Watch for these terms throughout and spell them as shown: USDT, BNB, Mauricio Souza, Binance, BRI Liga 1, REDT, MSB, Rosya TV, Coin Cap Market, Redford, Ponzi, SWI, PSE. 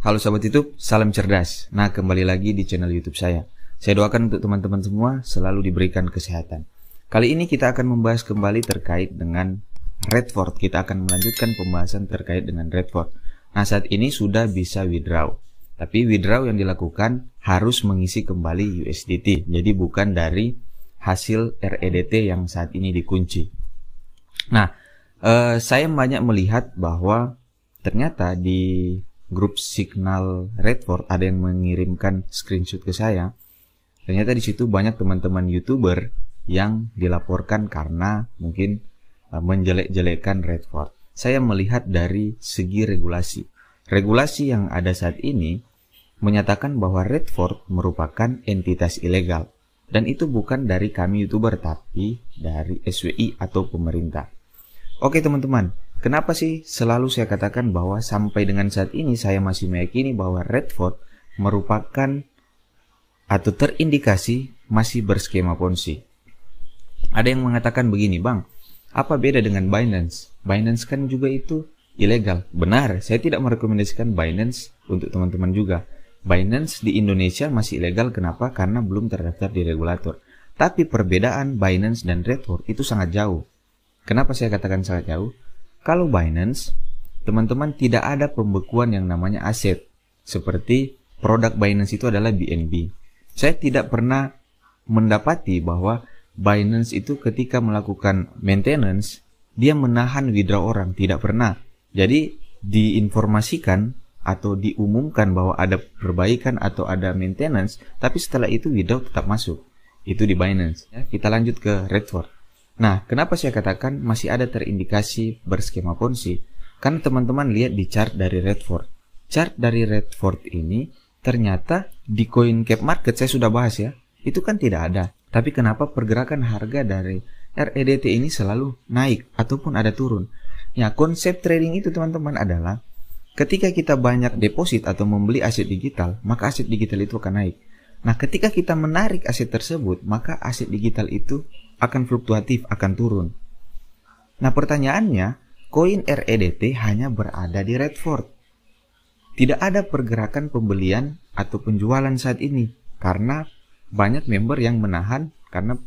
Halo Sobat YouTube, salam cerdas. Nah, kembali lagi di channel YouTube saya. Saya doakan untuk teman-teman semua selalu diberikan kesehatan. Kali ini kita akan membahas kembali terkait dengan Redford. Kita akan melanjutkan pembahasan terkait dengan Redford. Nah, saat ini sudah bisa withdraw. Tapi withdraw yang dilakukan harus mengisi kembali USDT. Jadi bukan dari hasil REDT yang saat ini dikunci. Nah, saya banyak melihat bahwa ternyata di grup Signal Redford ada yang mengirimkan screenshot ke saya. Ternyata di situ banyak teman-teman YouTuber yang dilaporkan karena mungkin menjelek-jelekan Redford. Saya melihat dari segi regulasi. Regulasi yang ada saat ini menyatakan bahwa Redford merupakan entitas ilegal, dan itu bukan dari kami YouTuber tapi dari SWI atau pemerintah. Oke teman-teman, kenapa sih selalu saya katakan bahwa sampai dengan saat ini saya masih meyakini bahwa Redford merupakan atau terindikasi masih berskema ponzi? Ada yang mengatakan begini, Bang, apa beda dengan Binance? Binance kan juga itu ilegal. Benar, saya tidak merekomendasikan Binance untuk teman-teman juga. Binance di Indonesia masih ilegal, kenapa? Karena belum terdaftar di regulator. Tapi perbedaan Binance dan Redford itu sangat jauh. Kenapa saya katakan sangat jauh? Kalau Binance, teman-teman tidak ada pembekuan yang namanya aset. Seperti produk Binance itu adalah BNB. Saya tidak pernah mendapati bahwa Binance itu ketika melakukan maintenance, dia menahan withdraw orang. Tidak pernah. Jadi diinformasikan atau diumumkan bahwa ada perbaikan atau ada maintenance, tapi setelah itu withdraw tetap masuk. Itu di Binance. Kita lanjut ke Redford. Nah, kenapa saya katakan masih ada terindikasi berskema ponzi? Karena teman-teman lihat di chart dari Redford. Chart dari Redford ini ternyata di Coin Cap Market saya sudah bahas ya. Itu kan tidak ada. Tapi kenapa pergerakan harga dari REDT ini selalu naik ataupun ada turun? Ya, konsep trading itu teman-teman adalah ketika kita banyak deposit atau membeli aset digital, maka aset digital itu akan naik. Nah, ketika kita menarik aset tersebut, maka aset digital itu akan fluktuatif, akan turun. Nah, pertanyaannya, koin REDT hanya berada di Redford. Tidak ada pergerakan pembelian atau penjualan saat ini karena banyak member yang menahan karena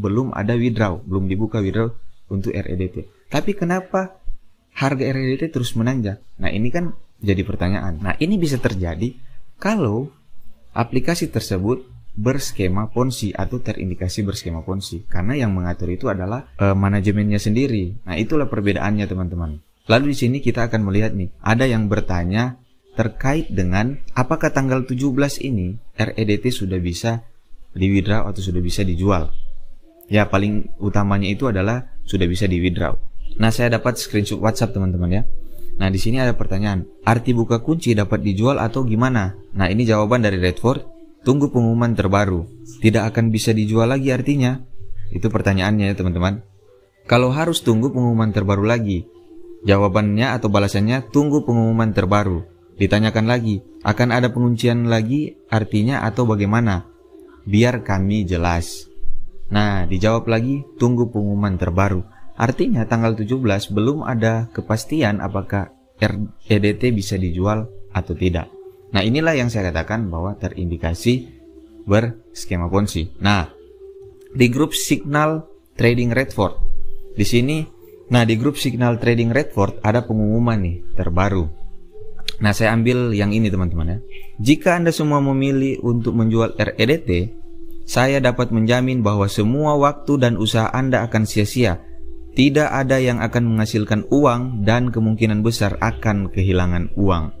belum ada withdraw, belum dibuka withdraw untuk REDT. Tapi kenapa harga REDT terus menanjak? Nah, ini kan jadi pertanyaan. Nah, ini bisa terjadi kalau aplikasi tersebut berskema ponzi atau terindikasi berskema ponzi, karena yang mengatur itu adalah manajemennya sendiri. Nah, itulah perbedaannya teman-teman. Lalu di sini kita akan melihat nih, ada yang bertanya terkait dengan apakah tanggal 17 ini REDT sudah bisa di withdraw atau sudah bisa dijual. Ya, paling utamanya itu adalah sudah bisa di withdraw. Nah, saya dapat screenshot WhatsApp teman-teman ya. Nah, di sini ada pertanyaan, arti buka kunci dapat dijual atau gimana? Nah, ini jawaban dari Redford. Tunggu pengumuman terbaru, tidak akan bisa dijual lagi artinya. Itu pertanyaannya ya teman-teman. Kalau harus tunggu pengumuman terbaru lagi, jawabannya atau balasannya tunggu pengumuman terbaru. Ditanyakan lagi, akan ada penguncian lagi artinya atau bagaimana? Biar kami jelas. Nah, dijawab lagi, tunggu pengumuman terbaru. Artinya tanggal 17 belum ada kepastian apakah REDT bisa dijual atau tidak. Nah, inilah yang saya katakan bahwa terindikasi berskema ponzi. Nah, di grup Signal Trading Redford di sini, nah di grup Signal Trading Redford ada pengumuman nih terbaru. Nah, saya ambil yang ini teman-teman ya. Jika Anda semua memilih untuk menjual REDT, saya dapat menjamin bahwa semua waktu dan usaha Anda akan sia-sia. Tidak ada yang akan menghasilkan uang dan kemungkinan besar akan kehilangan uang.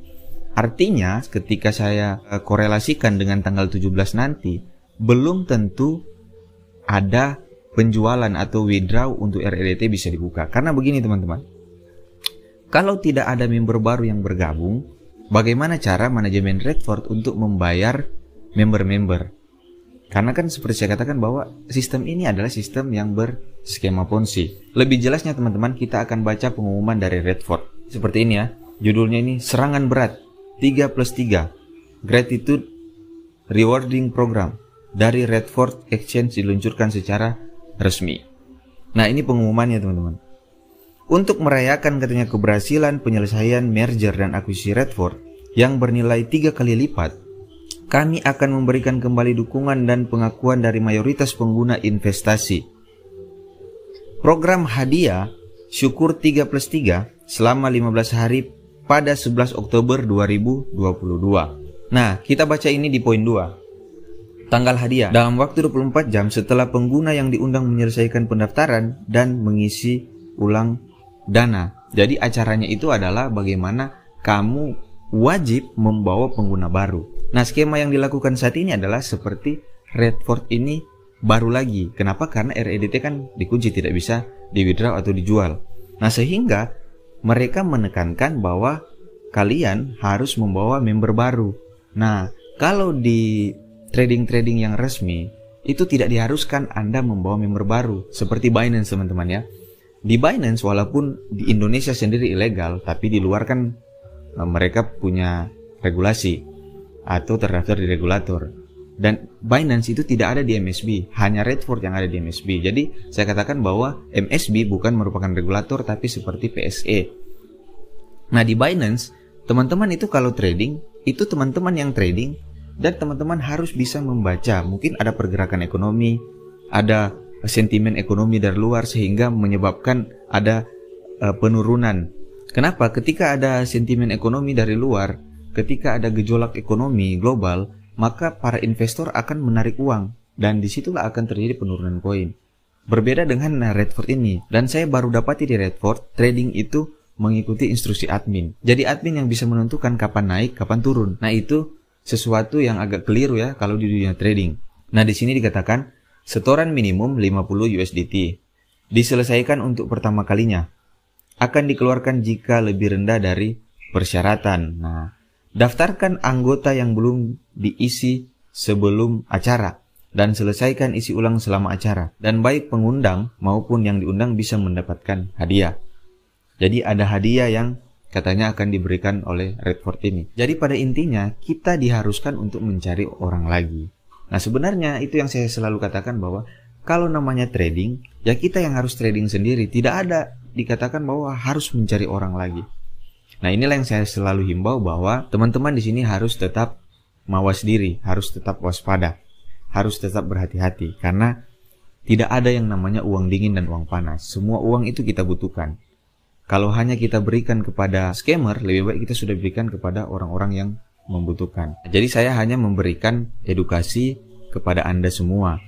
Artinya, ketika saya korelasikan dengan tanggal 17 nanti, belum tentu ada penjualan atau withdraw untuk REDT bisa dibuka. Karena begini teman-teman, kalau tidak ada member baru yang bergabung, bagaimana cara manajemen Redford untuk membayar member-member? Karena kan seperti saya katakan bahwa sistem ini adalah sistem yang berskema ponzi. Lebih jelasnya teman-teman, kita akan baca pengumuman dari Redford. Seperti ini ya, judulnya ini serangan berat. 3+3 Gratitude Rewarding Program dari Redford Exchange diluncurkan secara resmi. Nah, ini pengumumannya teman-teman. Untuk merayakan katanya keberhasilan penyelesaian merger dan akuisisi Redford, yang bernilai 3 kali lipat, kami akan memberikan kembali dukungan dan pengakuan dari mayoritas pengguna investasi. Program hadiah Syukur 3+3 selama 15 hari pada 11 Oktober 2022. Nah, kita baca ini di poin 2. Tanggal hadiah, dalam waktu 24 jam setelah pengguna yang diundang menyelesaikan pendaftaran dan mengisi ulang dana. Jadi acaranya itu adalah bagaimana kamu wajib membawa pengguna baru. Nah, skema yang dilakukan saat ini adalah seperti Redford ini baru lagi. Kenapa? Karena REDT kan dikunci, tidak bisa di-withdraw atau dijual. Nah, sehingga mereka menekankan bahwa kalian harus membawa member baru. Nah, kalau di trading yang resmi itu tidak diharuskan Anda membawa member baru, seperti Binance, teman-teman ya. Di Binance walaupun di Indonesia sendiri ilegal, tapi di luar kan mereka punya regulasi atau terdaftar di regulator. Dan Binance itu tidak ada di MSB, hanya Redford yang ada di MSB. Jadi saya katakan bahwa MSB bukan merupakan regulator tapi seperti PSE. Nah, di Binance teman-teman itu kalau trading itu teman-teman yang trading, dan teman-teman harus bisa membaca, mungkin ada pergerakan ekonomi, ada sentimen ekonomi dari luar sehingga menyebabkan ada penurunan. Kenapa? Ketika ada sentimen ekonomi dari luar, ketika ada gejolak ekonomi global, maka para investor akan menarik uang dan disitulah akan terjadi penurunan koin. Berbeda dengan Redford ini, dan saya baru dapati di Redford trading itu mengikuti instruksi admin. Jadi admin yang bisa menentukan kapan naik, kapan turun. Nah, itu sesuatu yang agak keliru ya kalau di dunia trading. Nah, di sini dikatakan setoran minimum 50 USDT diselesaikan untuk pertama kalinya, akan dikeluarkan jika lebih rendah dari persyaratan. Nah, daftarkan anggota yang belum diisi sebelum acara dan selesaikan isi ulang selama acara, dan baik pengundang maupun yang diundang bisa mendapatkan hadiah. Jadi ada hadiah yang katanya akan diberikan oleh Redford ini. Jadi pada intinya kita diharuskan untuk mencari orang lagi. Nah, sebenarnya itu yang saya selalu katakan bahwa kalau namanya trading, ya kita yang harus trading sendiri. Tidak ada dikatakan bahwa harus mencari orang lagi. Nah, inilah yang saya selalu himbau bahwa teman-teman di sini harus tetap mawas diri, harus tetap waspada, harus tetap berhati-hati. Karena tidak ada yang namanya uang dingin dan uang panas. Semua uang itu kita butuhkan. Kalau hanya kita berikan kepada scammer, lebih baik kita sudah berikan kepada orang-orang yang membutuhkan. Jadi saya hanya memberikan edukasi kepada Anda semua.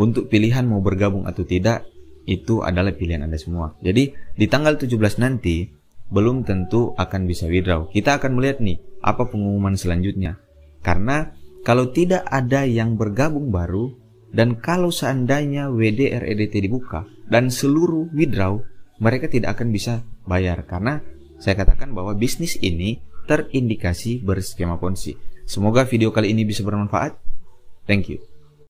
Untuk pilihan mau bergabung atau tidak, itu adalah pilihan Anda semua. Jadi di tanggal 17 nanti, belum tentu akan bisa withdraw. Kita akan melihat nih, apa pengumuman selanjutnya. Karena kalau tidak ada yang bergabung baru, dan kalau seandainya WD REDT dibuka, dan seluruh withdraw, mereka tidak akan bisa bayar. Karena saya katakan bahwa bisnis ini terindikasi berskema ponzi. Semoga video kali ini bisa bermanfaat. Thank you.